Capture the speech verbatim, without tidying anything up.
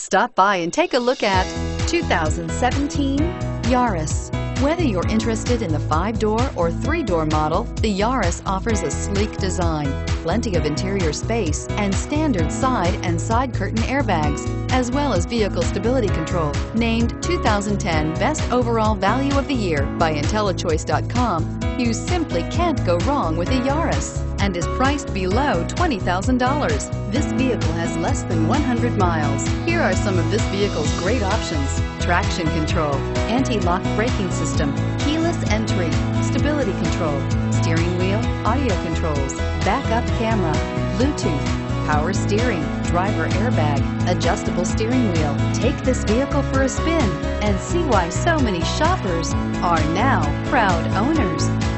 Stop by and take a look at two thousand seventeen Yaris. Whether you're interested in the five-door or three-door model, the Yaris offers a sleek design, plenty of interior space, and standard side and side curtain airbags, as well as vehicle stability control. Named two thousand ten Best Overall Value of the Year by IntelliChoice dot com, you simply can't go wrong with a Yaris, and is priced below twenty thousand dollars. This vehicle has less than one hundred miles. Here are some of this vehicle's great options: traction control, anti-lock braking system, keyless entry, stability control, steering wheel audio controls, backup camera, Bluetooth, power steering, driver airbag, adjustable steering wheel. Take this vehicle for a spin and see why so many shoppers are now proud owners.